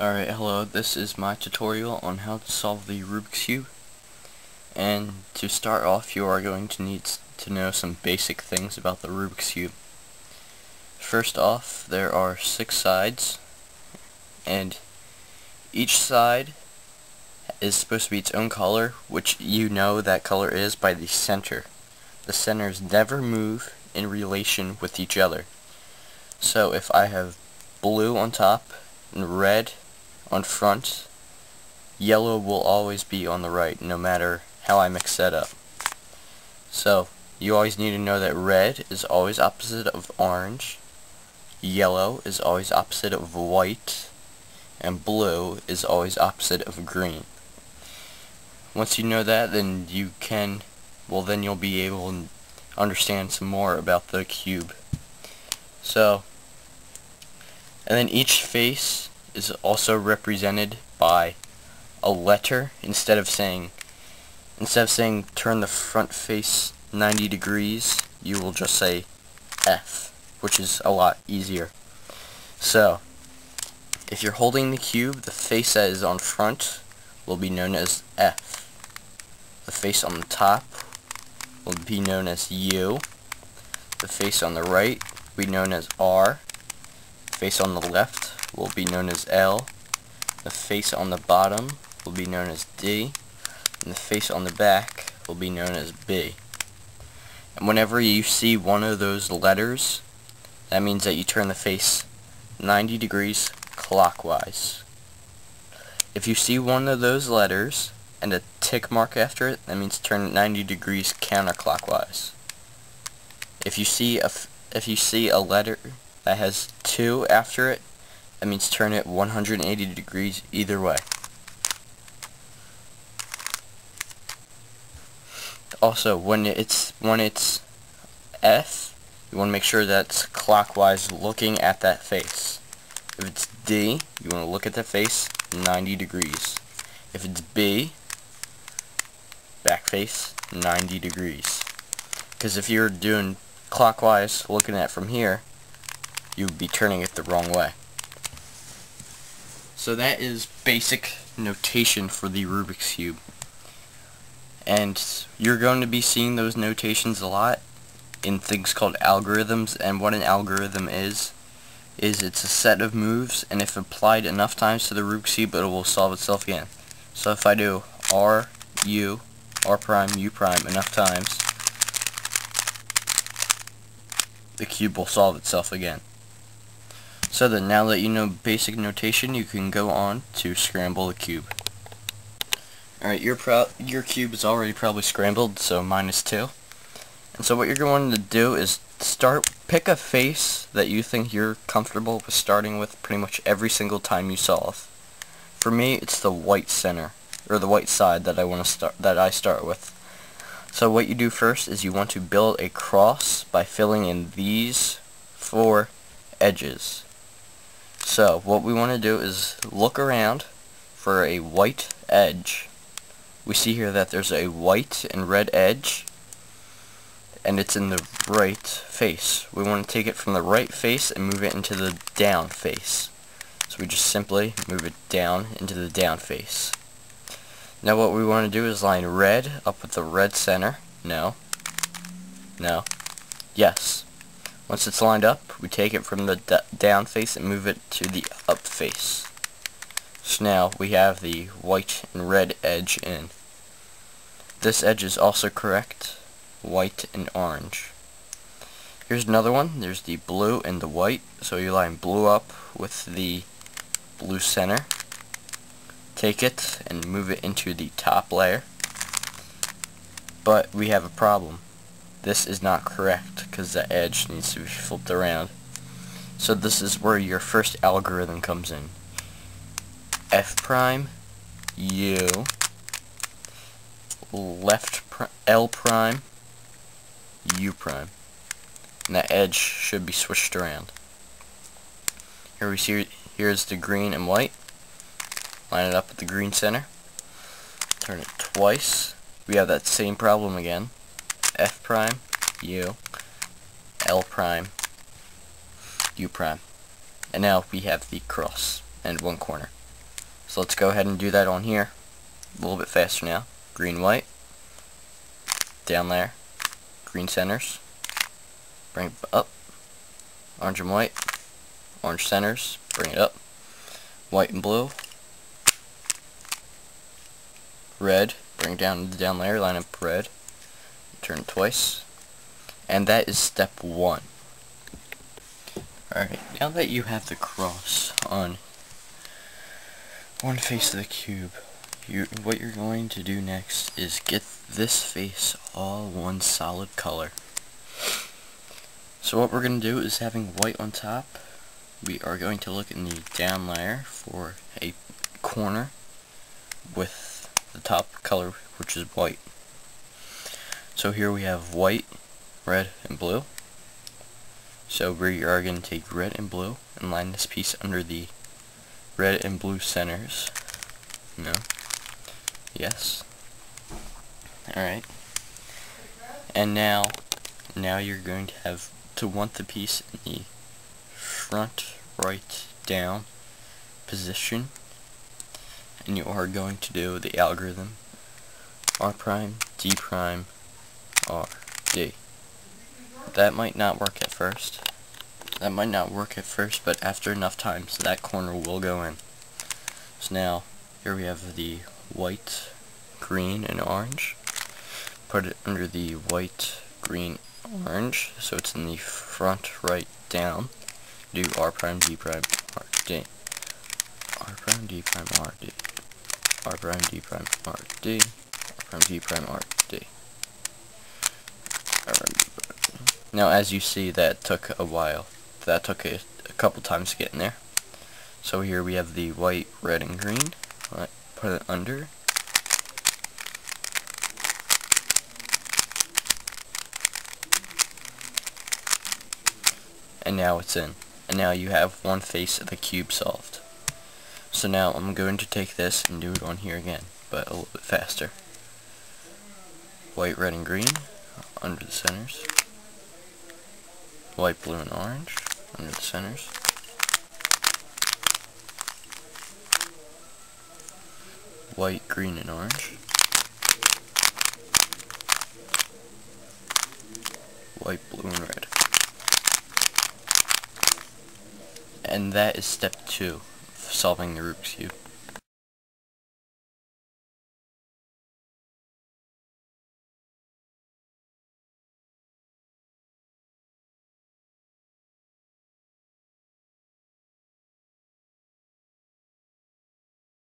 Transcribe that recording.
Alright, hello, this is my tutorial on how to solve the Rubik's Cube. And to start off, you are going to need to know some basic things about the Rubik's Cube. First off, there are 6 sides, and each side is supposed to be its own color, which you know that color is by the center. The centers never move in relation with each other. So if I have blue on top and red on front, yellow will always be on the right, no matter how I mix that up. So you always need to know that red is always opposite of orange, yellow is always opposite of white, and blue is always opposite of green. Once you know that, then you'll be able to understand some more about the cube. And then each face is also represented by a letter. Instead of saying turn the front face 90 degrees, you will just say F, which is a lot easier. So, if you're holding the cube, the face that is on front will be known as F. The face on the top will be known as U. The face on the right will be known as R. The face on the left will be known as L, the face on the bottom will be known as D, and the face on the back will be known as B. And whenever you see one of those letters, that means that you turn the face 90 degrees clockwise. If you see one of those letters and a tick mark after it, that means turn it 90 degrees counterclockwise. If you see a letter that has 2 after it, that means turn it 180 degrees either way. Also, when it's F, you want to make sure that's clockwise, looking at that face. If it's D, you want to look at that face 90 degrees. If it's B, back face 90 degrees. Because if you're doing clockwise, looking at it from here, you would be turning it the wrong way. So that is basic notation for the Rubik's Cube. And you're going to be seeing those notations a lot in things called algorithms. And what an algorithm is it's a set of moves, and if applied enough times to the Rubik's Cube, it will solve itself again. So if I do R prime, U prime enough times, the cube will solve itself again. So then, now that you know basic notation, you can go on to scramble the cube. Alright, your cube is already probably scrambled, so -2. And so what you're going to do is pick a face that you think you're comfortable with starting with pretty much every single time you solve. For me, it's the white center, or the white side that I start with. So what you do first is you want to build a cross by filling in these 4 edges. So what we want to do is look around for a white edge. We see here that there's a white and red edge, and it's in the right face. We want to take it from the right face and move it into the down face. So we just simply move it down into the down face. Now what we want to do is line red up with the red center. No. No. Yes. Once it's lined up, we take it from the down face and move it to the up face. So now we have the white and red edge in. This edge is also correct, white and orange. Here's another one, there's the blue and the white, so you line blue up with the blue center. Take it and move it into the top layer. But we have a problem. This is not correct because the edge needs to be flipped around. So this is where your first algorithm comes in. F prime, U, L prime, U prime. And that edge should be switched around. Here we see, here's the green and white. Line it up with the green center. Turn it twice. We have that same problem again. F prime, U, L prime, U prime. And now we have the cross and one corner. So let's go ahead and do that on here. A little bit faster now. Green, white. Down there. Green centers. Bring it up. Orange and white. Orange centers. Bring it up. White and blue. Red. Bring it down to the down layer. Line up red. Turn it twice. And that is step one. Alright, now that you have the cross on one face of the cube, what you're going to do next is get this face all one solid color. So what we're going to do is, having white on top, we are going to look in the down layer for a corner with the top color, which is white. So here we have white, red, and blue. So we are going to take red and blue and line this piece under the red and blue centers. No. Yes. Alright. And now you're going to have to want the piece in the front right down position. And you are going to do the algorithm R prime, D prime, R, D. That might not work at first. That might not work at first, but after enough times, that corner will go in. So now, here we have the white, green, and orange. Put it under the white, green, orange, so it's in the front, right, down. Do R prime, D prime, R, D. R prime, D prime, R, D. R prime, D prime, R, D. R prime, D prime, R, D. Now, as you see, that took a while. That took a couple times to get in there. So here we have the white, red, and green. Right, put it under. And now it's in. And now you have one face of the cube solved. So now I'm going to take this and do it on here again, but a little bit faster. White, red, and green under the centers. White, blue, and orange under the centers. White, green, and orange. White, blue, and red. And that is step two of solving the Rubik's Cube.